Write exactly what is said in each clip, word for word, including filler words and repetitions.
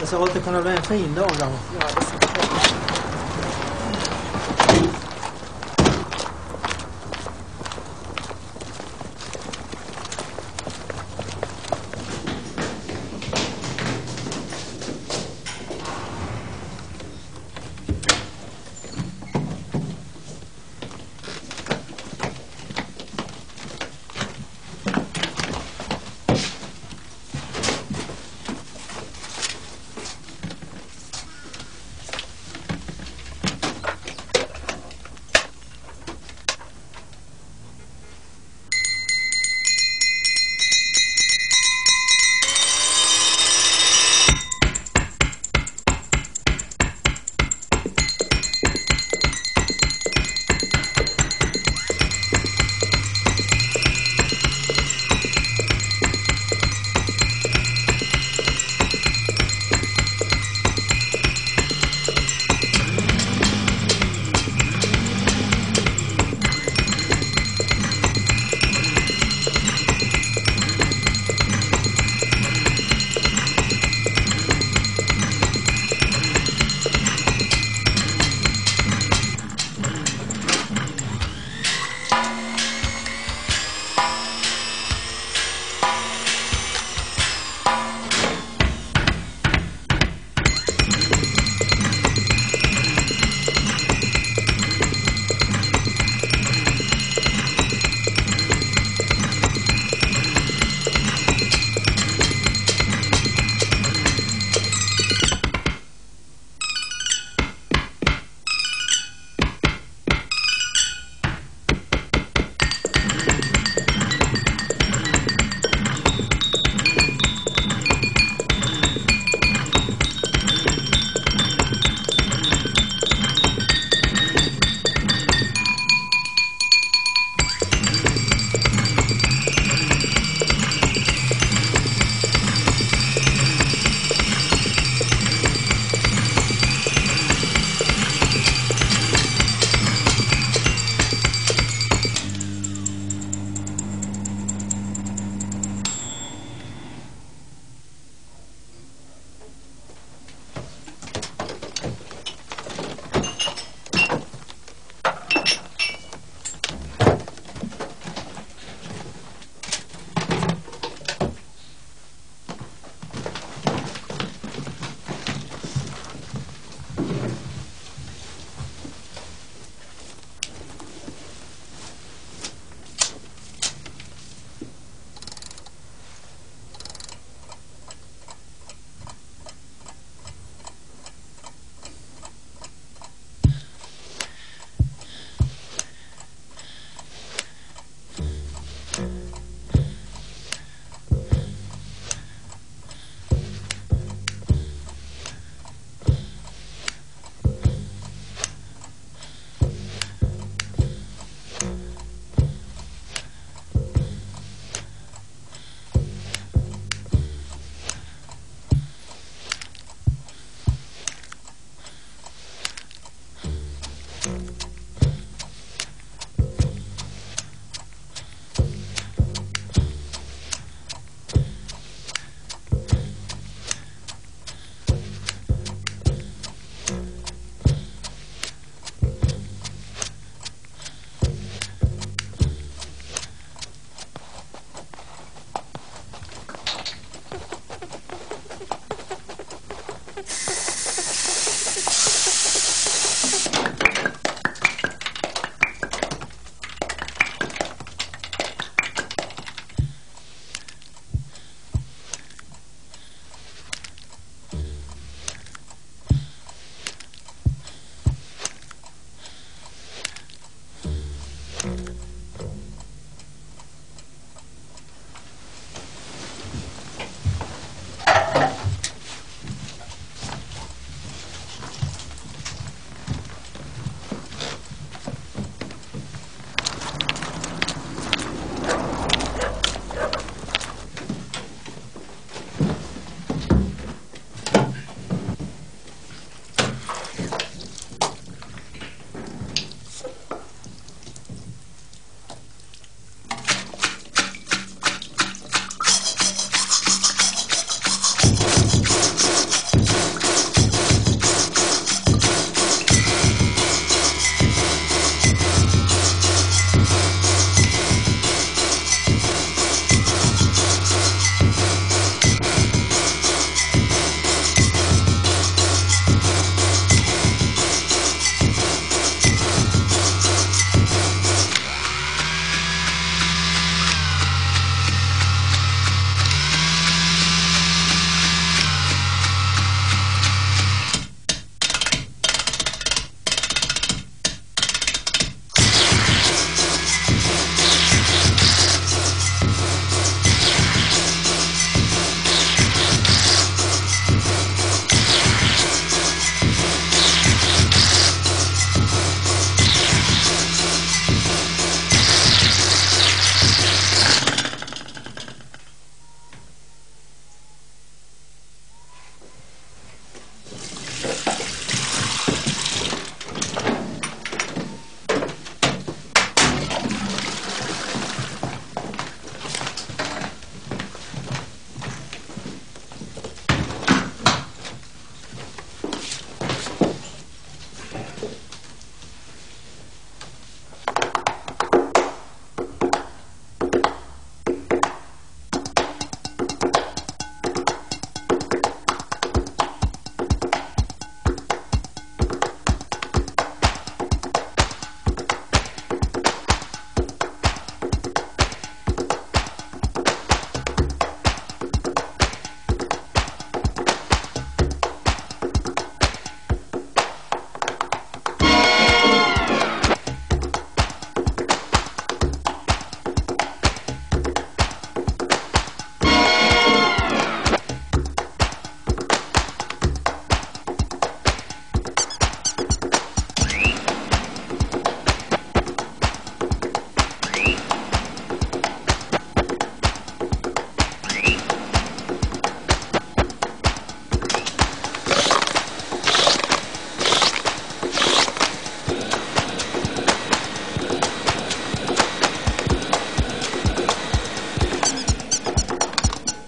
Jag sa att det kunde bli en fin dag då. Ja, det ska bli.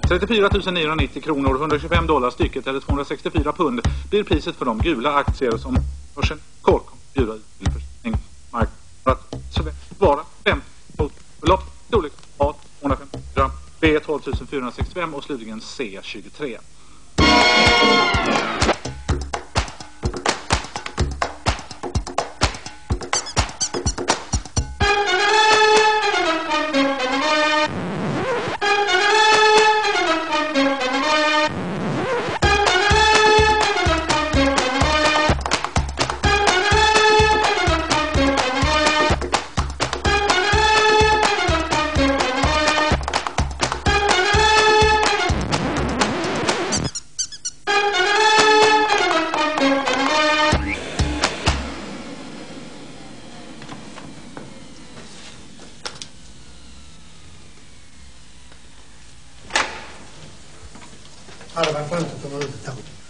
trettiofyra tusen niohundranittio kronor, etthundratjugofem dollar stycket eller tvåhundrasextiofyra pund blir priset för de gula aktier som börsen Cork bjuder ut till försäljning på marknaden. Så vara femtio belopp storlek A tvåhundrafemtiofyra, B tolv tusen fyrahundrasextiofem och slutligen C tjugotre. Ahora va a estar todo.